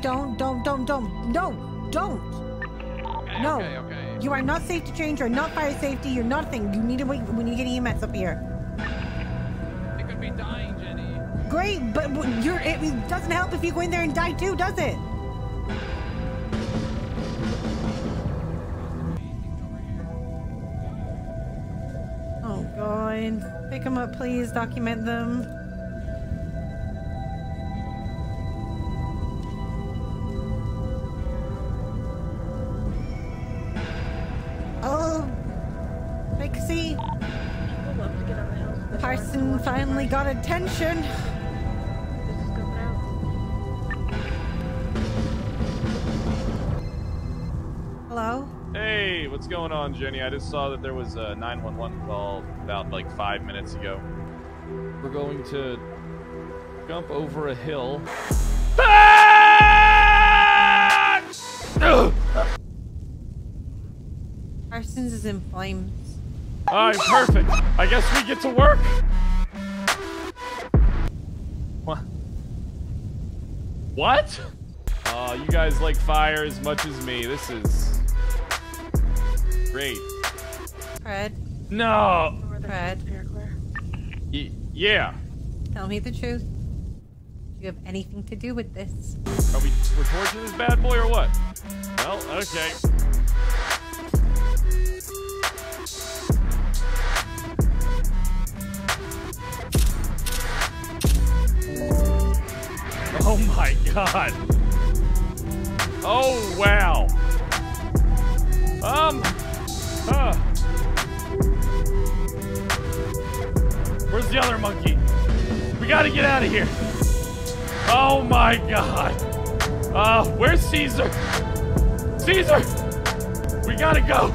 Don't. Okay, no. Okay, okay. You are not safe to change. You're not fire safety. You're nothing. You need to wait when you get EMS up here. It could be dying, Jenny. Great, but you're. It doesn't help if you go in there and die too, does it? Oh God! Pick them up, please. Document them. Parsons finally got attention. This is coming out. Hello? Hey, what's going on, Jenny? I just saw that there was a 911 call about like 5 minutes ago. We're going to jump over a hill. Parsons is in flames. Alright, perfect. I guess we get to work. What? What? Aw, you guys like fire as much as me. This is great. Pred. No. Pred. Yeah. Tell me the truth. Do you have anything to do with this? Are we torturing this bad boy or what? Well, okay. Oh my God. Oh, wow. Where's the other monkey? We gotta get out of here. Oh my God. Where's Caesar? Caesar, we gotta go.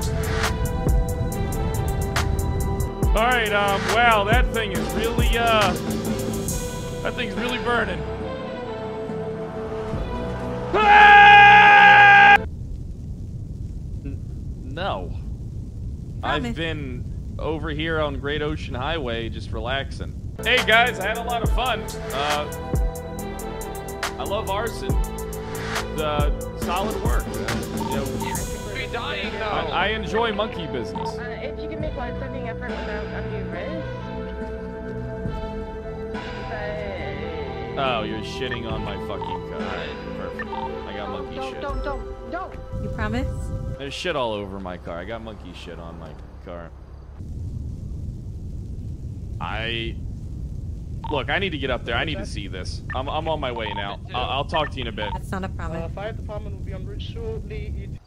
All right, wow, that thing is really, that thing's really burning. No. I've been over here on Great Ocean Highway just relaxing. Hey guys, I had a lot of fun. I love arson. Solid work. You know, dying, no. I enjoy monkey business. If you can make life-saving effort without undue risk. But... Oh, you're shitting on my fucking car. Don't. You promise? There's shit all over my car. I got monkey shit on my car. Look, I need to get up there. I need to see this. I'm on my way now. I'll talk to you in a bit. That's not a promise. Fire department will be on route shortly.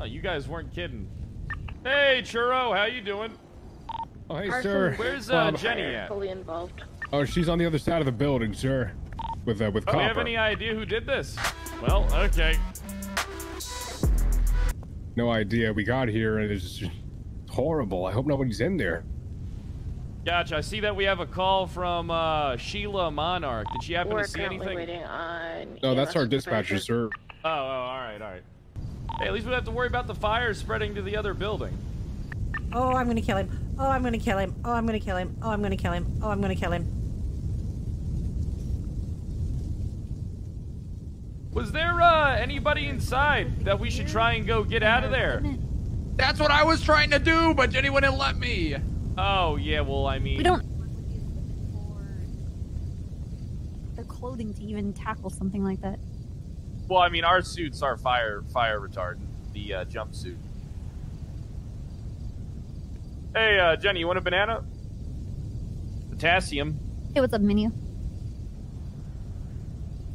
Oh, you guys weren't kidding. Hey, Churro, how you doing? Oh, hey, sir. Where's Jenny at? Fully involved. Oh, she's on the other side of the building, sir. With copper. Do you have any idea who did this? Well, okay. No idea. We got here and it's just horrible. I hope nobody's in there. Gotcha. I see that we have a call from Sheila Monarch. Did she happen to see anything? Waiting on no, that's our dispatcher, sir. Oh, all right. Hey, at least we don't have to worry about the fire spreading to the other building. Oh, I'm gonna kill him. Oh, I'm gonna kill him. Oh, I'm gonna kill him. Oh, I'm gonna kill him. Oh, I'm gonna kill him. Was there anybody inside that we should try and go get out of there? That's what I was trying to do, but Jenny wouldn't let me. Oh yeah, well I mean. We don't. Their clothing to even tackle something like that. Well, I mean, our suits are fire retardant. The jumpsuit. Hey, Jenny, you want a banana? Potassium. Hey, what's up, Minnie? How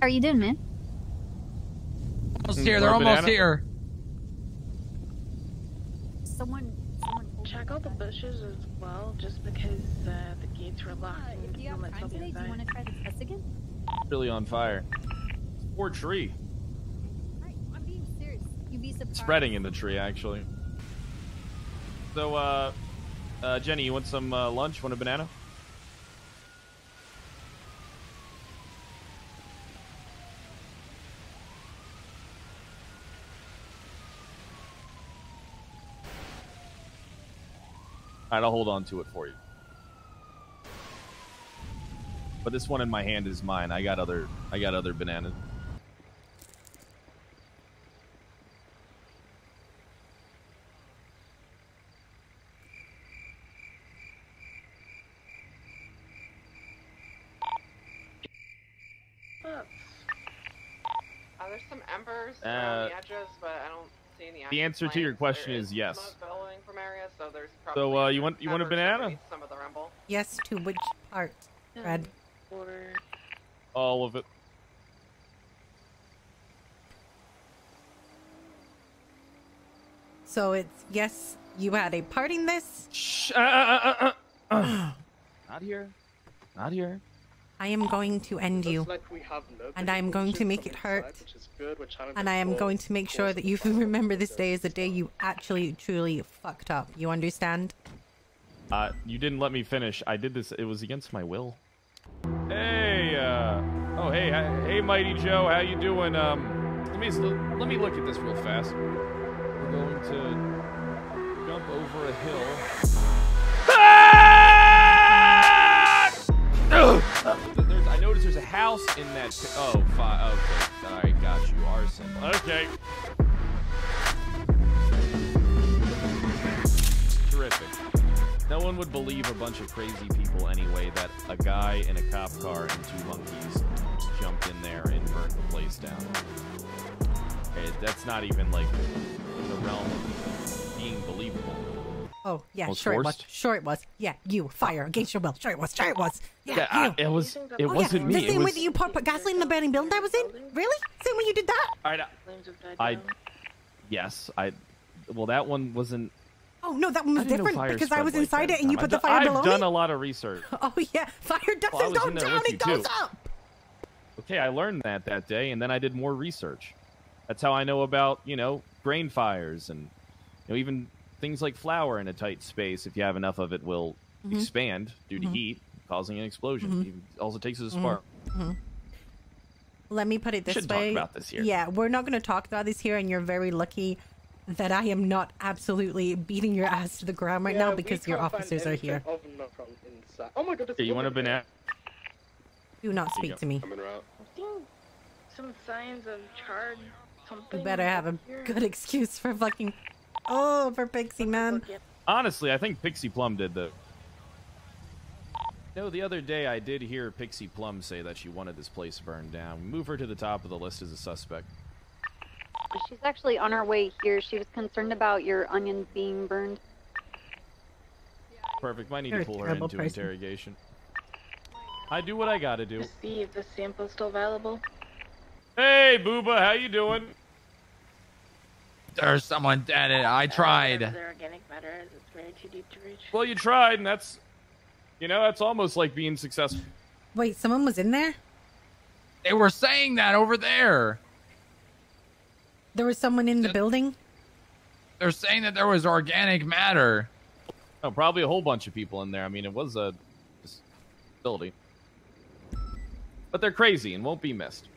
are you doing, man? Almost here. They're almost here. Someone check out the bushes as well, just because the gates were locked. Do you want to try the test again? Really on fire. Poor tree. Right, I'm being serious. You'd be surprised. Spreading in the tree, actually. So, Jenny, you want some lunch? Want a banana? Alright, I'll hold on to it for you. But this one in my hand is mine. I got other bananas. There's some embers around the edges, but I don't see any. The answer to your question is yes. From areas, so there's probably you want a banana? Some of the rumble. Yes, to which part, Fred? All of it. So it's yes. You had a part in this. Shh, Not here. Not here. I am going to end you, like no and I am going to make it hurt, and I am going to make sure that you remember this day as a day you actually, truly fucked up. You understand? You didn't let me finish. I did this. It was against my will. Hey, oh, hey, Mighty Joe, how you doing? Let me look at this real fast. We're going to jump over a hill. I noticed there's a house in that. Oh, fine. Okay. All right, got you. Arson. Okay. Terrific. No one would believe a bunch of crazy people anyway that a guy in a cop car and two monkeys jumped in there and burnt the place down. Okay, that's not even like in the realm of being believable. Oh, yeah, sure it was. Sure it was. Yeah, you. Fire against your will. Sure it was. Sure it was. Yeah, you. It wasn't me. The same way that you put gasoline in the burning building I was in? Really? Same way you did that? All right. Yes. Well, that one wasn't. Oh, no, that one was different because I was inside it and you put the fire below me. I've done a lot of research. Oh, yeah. Fire doesn't go down, it goes up. Okay, I learned that day and then I did more research. That's how I know about, grain fires and, even things like flour in a tight space, if you have enough of it, will expand due to heat, causing an explosion. It also takes us a spark. Let me put it this way. We should talk about this here. Yeah, we're not going to talk about this here, and you're very lucky that I am not absolutely beating your ass to the ground right now because your officers are here. Oh my God, you want a banana? Do not speak to me. Some signs of charred something. You better have a good excuse for fucking... Oh, for Pixie, man. Honestly, I think Pixie Plum did the... No, the other day I did hear Pixie Plum say that she wanted this place burned down. Move her to the top of the list as a suspect. She's actually on her way here. She was concerned about your onions being burned. Perfect. Might need to pull her into interrogation. I do what I gotta do. See if the sample's still available. Hey, Booba, how you doing? There's someone dead. I tried. It's way too deep to reach. Well, you tried, and that's, that's almost like being successful. Wait, someone was in there? They were saying that over there. There was someone in the building? They're saying that there was organic matter. Oh, probably a whole bunch of people in there. I mean, it was a facility. But they're crazy and won't be missed.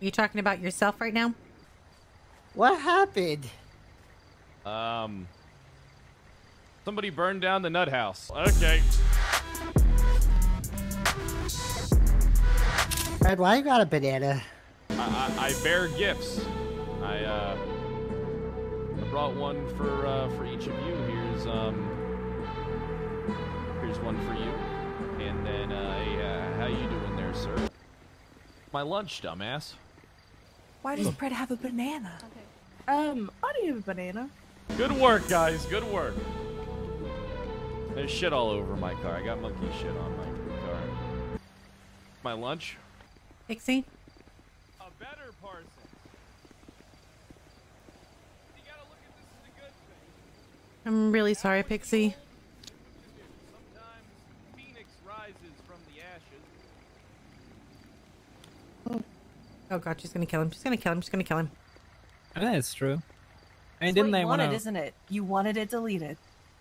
Are you talking about yourself right now? What happened? Somebody burned down the nut house. Okay. Fred, why you got a banana? I bear gifts. I brought one for each of you. Here's one for you. And then how you doing there, sir? My lunch, dumbass. Why does Pred have a banana? Okay. I don't have a banana. Good work, guys. Good work. There's shit all over my car. I got monkey shit on my car. My lunch? Pixie? A better Parsons. You gotta look at this as a good thing. I'm really sorry, Pixie. Sometimes Phoenix rises from the ashes. Oh God, she's gonna kill him. She's gonna kill him. She's gonna kill him. That is true. I mean, didn't I want it? Isn't it? You wanted it deleted.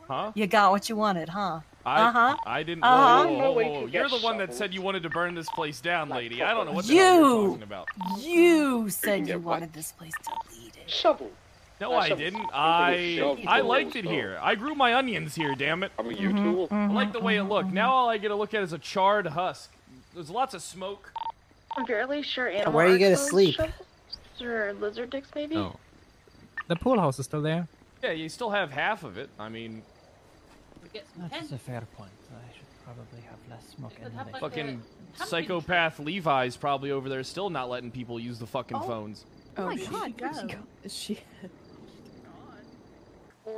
Huh? You got what you wanted, huh? I didn't. Whoa. You're the one that said you wanted to burn this place down, lady. I don't know what the hell you're talking about. You said you wanted this place deleted. Shovel. No, I didn't. I liked it here. I grew my onions here, damn it. I mean, you too. I like the way it looked. Now all I get to look at is a charred husk. There's lots of smoke. I'm fairly sure animals. Where are you gonna sleep? Or lizard dicks, maybe? Oh. The pool house is still there. Yeah, you still have half of it. I mean... That's a fair point. I should probably have less smoke in the like fucking psychopath Levi's probably over there still not letting people use the fucking phones. Oh my god, is she...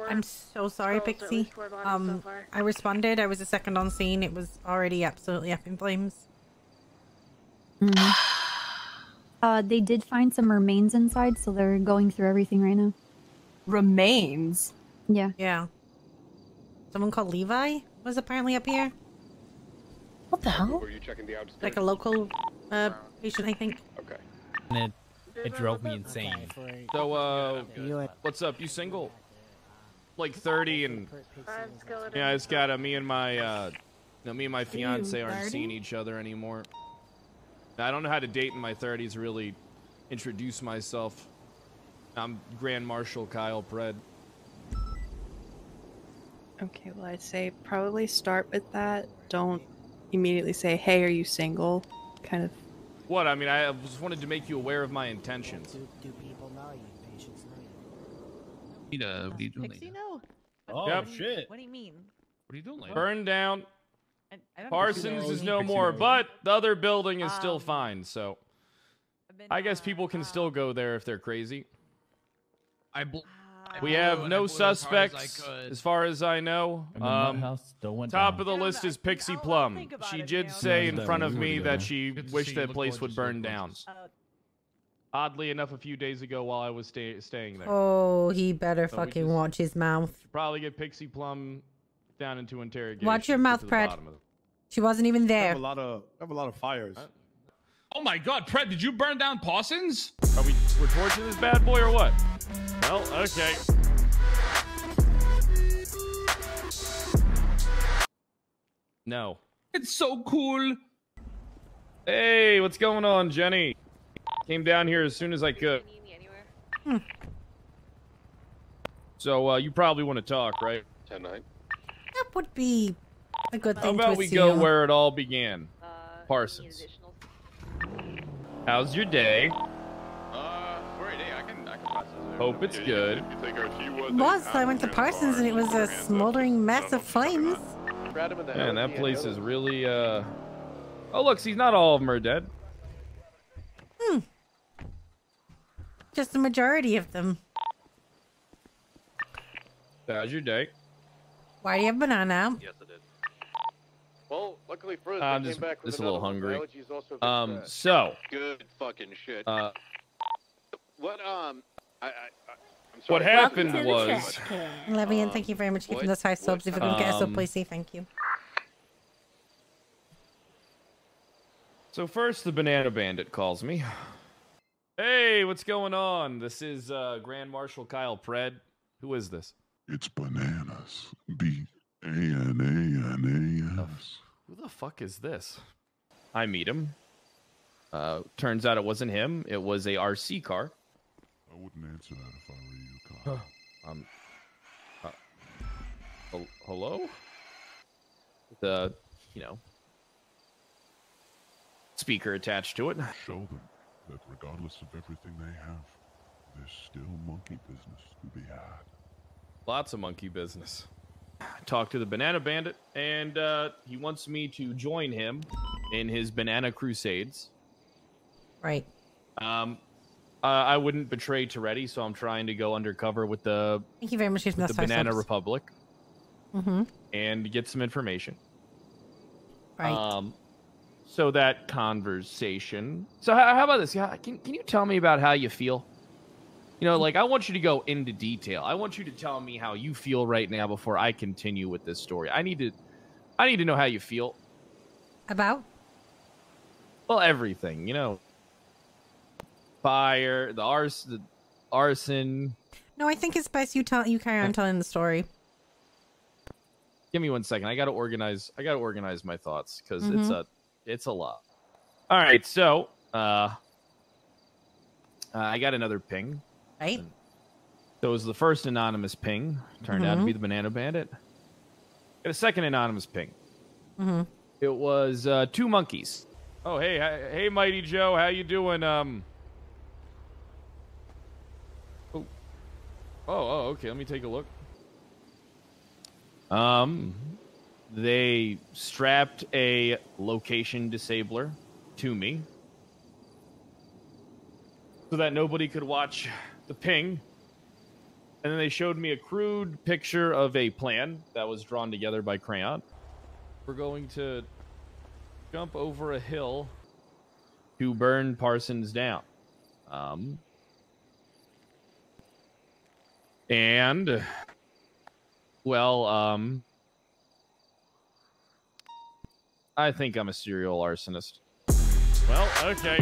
I'm so sorry, Pixie. I responded. I was a second on scene. It was already absolutely up in flames. Mm. They did find some remains inside, so they're going through everything right now. Remains? Yeah. Yeah. Someone called Levi was apparently up here. What the hell? Were you checking the outskirts? Like a local patient, I think. Okay. And it drove me insane. Okay. So, what's up? You single? Like 30 and yeah, I just got a me and my fiance aren't seeing each other anymore. I don't know how to date in my 30s. Really, introduce myself. I'm Grand Marshal Kyle Pred. Okay, well I'd say probably start with that. Don't immediately say, "Hey, are you single?" Kind of. What I mean, I just wanted to make you aware of my intentions. Do people know you? What are you doing? Pixie, no. Oh yep. Shit! What do you mean? What are you doing? Like? Burn down. I Parsons is no more, but the other building is still fine. So, I guess people can still go there if they're crazy. We have no suspects, as far as I know. Top of the list is Pixie Plum. She did say in front of me that she wished that place would burn down. Oddly enough, a few days ago while I was staying there. Oh, he better fucking watch his mouth. Probably get Pixie Plum down into interrogation. Watch your mouth, Pred. She wasn't even there. I have a lot of fires. Oh my god, Pred, did you burn down Parsons? Are we're torching this bad boy or what? Well, okay. No. It's so cool. Hey, what's going on, Jenny? Came down here as soon as I could. So, you probably want to talk, right? Tonight. That would be a good thing to see. How about we go where it all began? Parsons. How's your day? Great day. I can process it. Hope it's good. It was. I went to Parsons and it was a smoldering mess of flames. Man, that place is really, Oh, look, see, not all of them are dead. Hmm. Just the majority of them. How's your day? Why do you have banana out? Yes, I did. Well, luckily for us, I'm just a little hungry. So. Good fucking shit. I'm sorry. What happened was... Levian, thank you very much for keeping those high subs. If you can get us up, please say thank you. So first, the Banana Bandit calls me. Hey, what's going on? This is Grand Marshal Kyle Pred. Who is this? It's Bananas. B-A-N-A-N-A-S. Who the fuck is this? I meet him. Turns out it wasn't him. It was a RC car. I wouldn't answer that if I were you, Kyle. Hello? The, you know, speaker attached to it. Show them that regardless of everything they have, there's still monkey business to be had. Lots of monkey business. Talk to the Banana Bandit, and he wants me to join him in his banana crusades. Right. I wouldn't betray Toretti, so I'm trying to go undercover with the Banana Republic. Mm-hmm. And get some information. Right. So that conversation. So how about this? Yeah, can you tell me about how you feel? You know, like, I want you to go into detail. I want you to tell me how you feel right now before I continue with this story. I need to know how you feel. About? Well, everything, you know. Fire, the arson. No, I think it's best you carry on telling the story. Give me 1 second. I gotta organize my thoughts because it's a lot. All right, so I got another ping. Right. So it was the first anonymous ping. Turned out to be the Banana Bandit. Got a second anonymous ping. It was two monkeys. Oh, hey, hey, Mighty Joe, how you doing? Oh, okay, let me take a look. They strapped a location disabler to me so that nobody could watch the ping. And then they showed me a crude picture of a plan that was drawn together by crayon. We're going to jump over a hill to burn Parsons down. And, well, I think I'm a serial arsonist. Well, okay.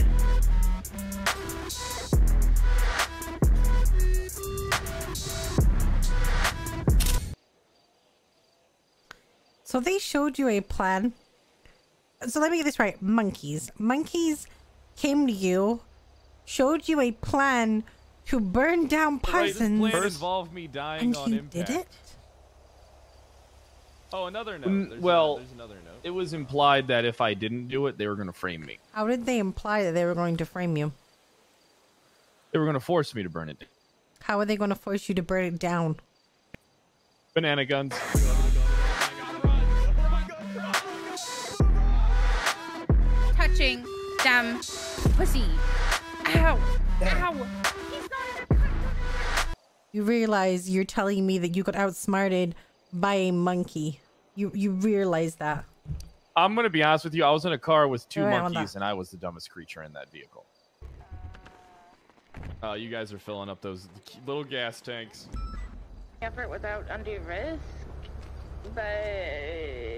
So they showed you a plan. So let me get this right. Monkeys. Monkeys came to you, showed you a plan to burn down Parsons. Right, this plan involved me dying and on impact. Did it? Oh, another note. There's another note. It was implied that if I didn't do it, they were going to frame me. How did they imply that they were going to frame you? They were going to force me to burn it down. How are they going to force you to burn it down? Banana guns. Touching damn pussy. Ow. Ow. You realize you're telling me that you got outsmarted by a monkey. You realize that. I'm going to be honest with you. I was in a car with two monkeys, and I was the dumbest creature in that vehicle. You guys are filling up those little gas tanks. Effort without undue risk, but...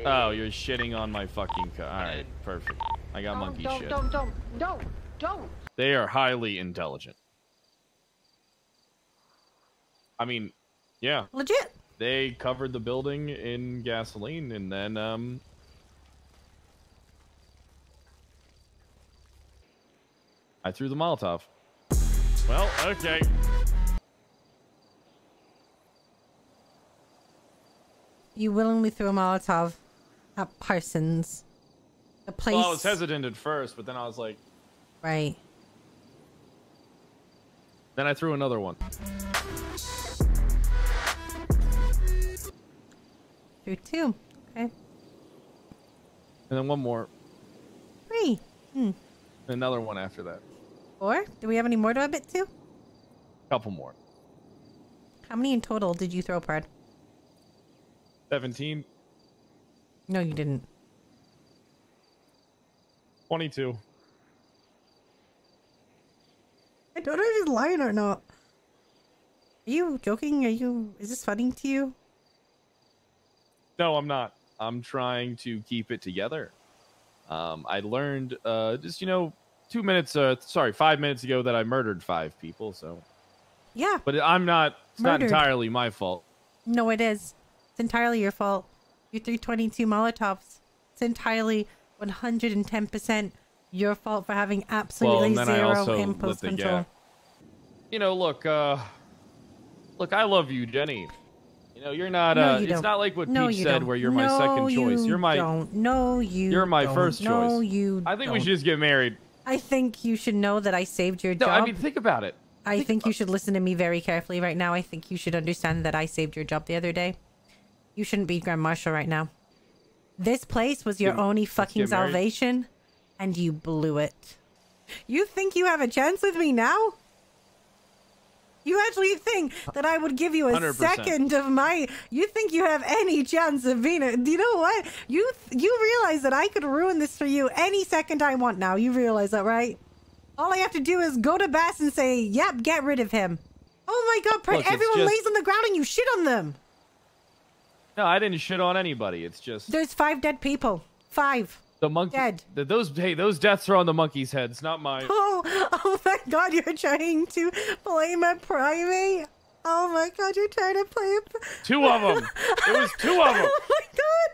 Oh, you're shitting on my fucking car. All right, perfect. I got monkey shit. Don't. They are highly intelligent. I mean, yeah. Legit. They covered the building in gasoline and then, I threw the Molotov. Well, okay. You willingly threw a Molotov at Parsons. The place... Well, I was hesitant at first, but then I was like... Right. Then I threw another one. Through two. Okay. And then one more. Three. Another one after that. Four? Do we have any more to admit to? Couple more. How many in total did you throw, Pred? 17. No, you didn't. 22. I don't know if he's lying or not. Are you joking? Are you... Is this funny to you? No, I'm not. I'm trying to keep it together. I learned just, 5 minutes ago that I murdered 5 people, so. Yeah. But I'm not, it's murdered. Not entirely my fault. No, it is. It's entirely your fault. You threw 22 Molotovs. It's entirely 110% your fault for having absolutely zero impulse control. You know, look, I love you, Jenny. No, you're not. It's not like what Peach said, where you're my second choice. You're my. You're my first choice. No, you. I think we should just get married. I think you should know that I saved your job. No, I mean, think about it. I think you should listen to me very carefully right now. I think you should understand that I saved your job the other day. You shouldn't be Grand Marshal right now. This place was your only fucking salvation, and you blew it. You think you have a chance with me now? You actually think that I would give you a 100%. Second of my... You think you have any chance of being a... You know what? You realize that I could ruin this for you any second I want now. You realize that, right? All I have to do is go to Bass and say, yep, get rid of him. Oh my God, Pred, look, everyone lays on the ground and you shit on them. No, I didn't shit on anybody. It's just... There's 5 dead people. 5. The monkey dead. Those deaths are on the monkey's heads, not mine. Oh my God, you're trying to blame a primate. Oh my God, you're trying to play a... Two of them. It was 2 of them. Oh my God.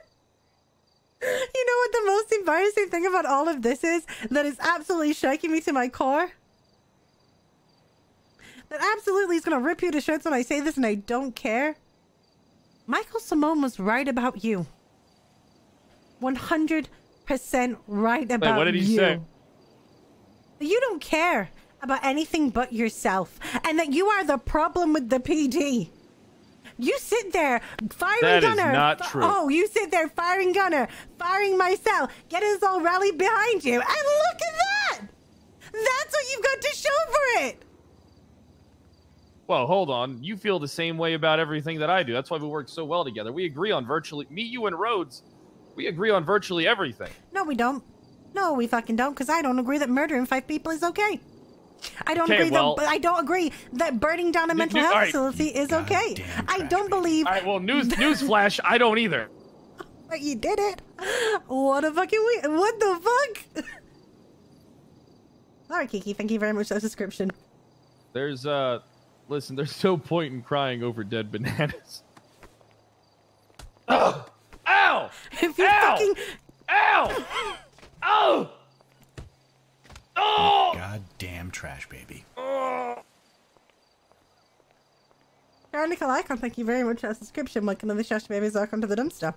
You know what the most embarrassing thing about all of this is? That is absolutely shaking me to my core. That absolutely is going to rip you to shreds when I say this, and I don't care. Michael Simone was right about you. 100% right about you. Wait, what did he say? You don't care about anything but yourself, and that you are the problem with the PD. You sit there firing gunner. That is not true. Oh, you sit there firing gunner, firing myself, get us all rallied behind you, and look at that! That's what you've got to show for it. Well, hold on. You feel the same way about everything that I do. That's why we work so well together. We agree on virtually me, you, and Rhodes. We agree on virtually everything. No, we don't. No, we fucking don't. Because I don't agree that murdering 5 people is okay. I don't agree. Well, that I don't agree that burning down a mental health facility is okay. I don't believe. All right. Well, newsflash. I don't either. But you did it. What a fucking weird. What the fuck? All right, Kiki. Thank you very much for the subscription. There's listen. There's no point in crying over dead bananas. Oh! Ow! If you fucking. Ow! Oh! Oh! Goddamn trash baby. Oh. Nicole Icon, thank you very much for the subscription. Welcome to the Trash Babies. Welcome to the dumpster.